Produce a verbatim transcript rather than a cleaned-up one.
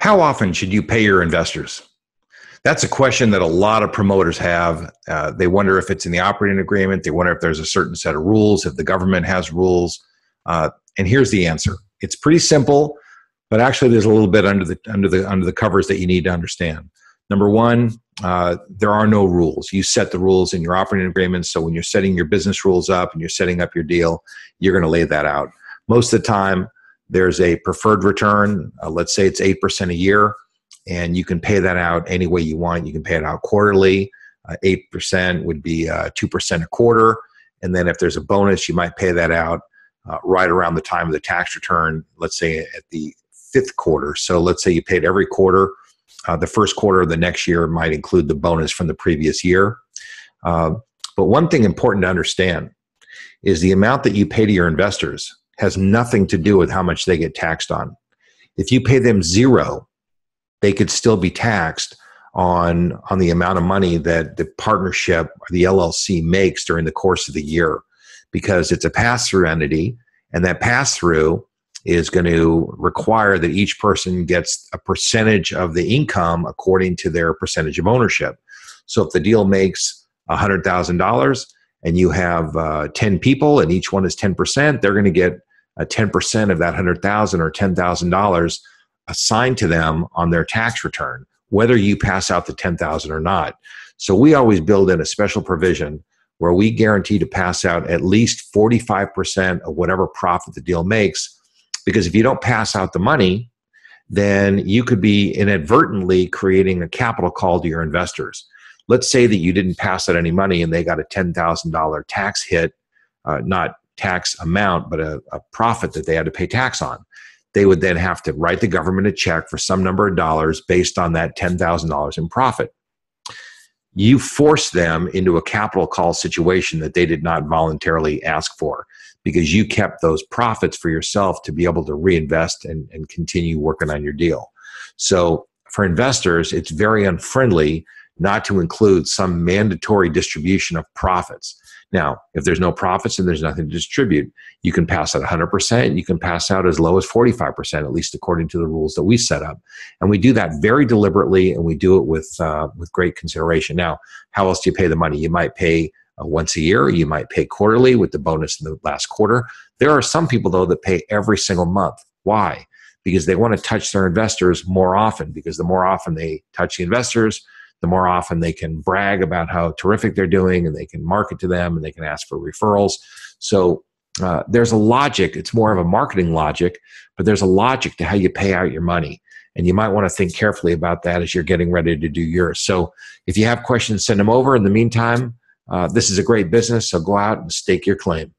How often should you pay your investors? That's a question that a lot of promoters have. Uh, they wonder if it's in the operating agreement. They wonder if there's a certain set of rules, if the government has rules. Uh, and here's the answer. It's pretty simple, but actually there's a little bit under the, under the, under the covers that you need to understand. Number one, uh, there are no rules. You set the rules in your operating agreements. So when you're setting your business rules up and you're setting up your deal, you're going to lay that out. Most of the time, there's a preferred return. Uh, let's say it's eight percent a year. And you can pay that out any way you want. You can pay it out quarterly. Uh, eight percent would be uh, two percent a quarter. And then if there's a bonus, you might pay that out uh, right around the time of the tax return, let's say at the fifth quarter. So let's say you paid every quarter. Uh, the first quarter of the next year might include the bonus from the previous year. Uh, but one thing important to understand is the amount that you pay to your investors has nothing to do with how much they get taxed on. If you pay them zero, they could still be taxed on, on the amount of money that the partnership or the L L C makes during the course of the year, because it's a pass-through entity, and that pass-through is going to require that each person gets a percentage of the income according to their percentage of ownership. So if the deal makes one hundred thousand dollars and you have uh, ten people and each one is ten percent, they're going to get a ten percent of that one hundred thousand dollars or ten thousand dollars assigned to them on their tax return, whether you pass out the ten thousand dollars or not. So we always build in a special provision where we guarantee to pass out at least forty-five percent of whatever profit the deal makes, because if you don't pass out the money, then you could be inadvertently creating a capital call to your investors. Let's say that you didn't pass out any money and they got a ten thousand dollar tax hit, uh, not tax amount, but a, a profit that they had to pay tax on. They would then have to write the government a check for some number of dollars based on that ten thousand dollars in profit. You force them into a capital call situation that they did not voluntarily ask for, because you kept those profits for yourself to be able to reinvest and, and continue working on your deal. So for investors, it's very unfriendly not to include some mandatory distribution of profits. Now, if there's no profits and there's nothing to distribute, you can pass out one hundred percent. You can pass out as low as forty-five percent, at least according to the rules that we set up. And we do that very deliberately, and we do it with, uh, with great consideration. Now, how else do you pay the money? You might pay uh, once a year. You might pay quarterly with the bonus in the last quarter. There are some people, though, that pay every single month. Why? Because they want to touch their investors more often, because the more often they touch the investors, the more often they can brag about how terrific they're doing, and they can market to them, and they can ask for referrals. So uh, there's a logic. It's more of a marketing logic, but there's a logic to how you pay out your money. And you might want to think carefully about that as you're getting ready to do yours. So if you have questions, send them over. In the meantime, uh, this is a great business, so go out and stake your claim.